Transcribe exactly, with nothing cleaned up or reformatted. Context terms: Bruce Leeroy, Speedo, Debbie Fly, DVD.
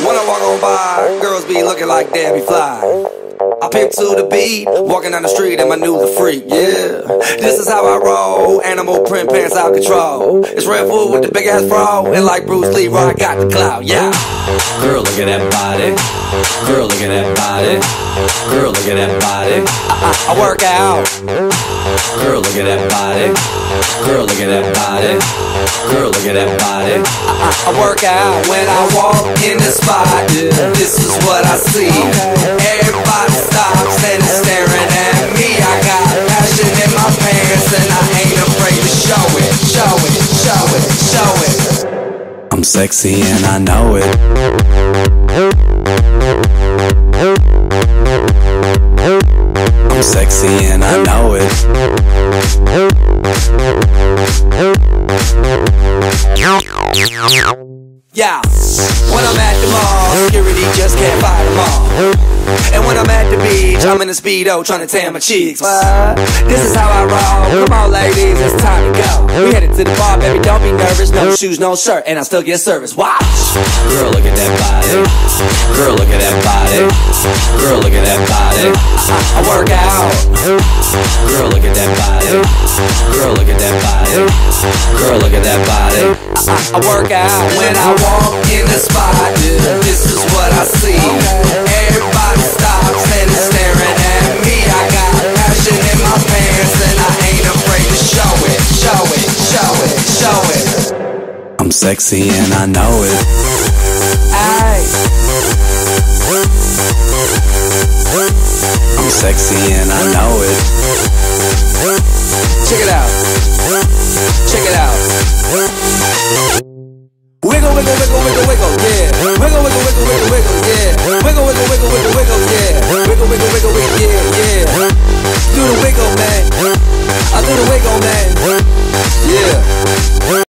When I walk on by, girls be looking like Debbie Fly. I pimp to the beat, walking down the street and I knew the freak, yeah. This is how I roll, animal print pants out control. It's Red Food with the big ass bra, and like Bruce Leeroy, I got the clout, yeah. Girl, look at that body. Girl, look at that body. Girl, look at that body. I, I, I work out. Girl, look at that body. Girl, look at that body. Girl, look at that body. I, I, I work out. When I walk in the spot, yeah, this is what I see. Everybody stops and is staring at me. I got passion in my pants and I ain't afraid to show it, show it, show it, show it. I'm sexy and I know it. I'm sexy and I know it. Yeah, when I'm at the mall, security just can't buy them all. And when I'm at the beach, I'm in a Speedo trying to tan my cheeks. What? This is how I roll. Come on, ladies, it's time to go. We headed to the bar, baby, don't be nervous. No shoes, no shirt, and I still get service. Watch! Girl, look at that body. Girl, look at that body. Girl, look at that body. I, I work out. Girl, look at that body. Girl, look at that body. Girl, look at that body. I, I work out. When I walk in the spot, yeah, this is what I see. Everybody stops and is staring at me. I got passion in my pants and I ain't afraid to show it, show it, show it, show it. I'm sexy and I know it. Ay. I'm sexy and I know it. Check it out. Check it out. Wiggle, wiggle, wiggle, wiggle, wiggle, yeah. Wiggle, wiggle, wiggle, wiggle, wiggle, yeah. Wiggle, wiggle, wiggle, wiggle, wiggle, yeah. Wiggle, wiggle, wiggle, wiggle, yeah, yeah. Do the wiggle, man. I do the wiggle, man.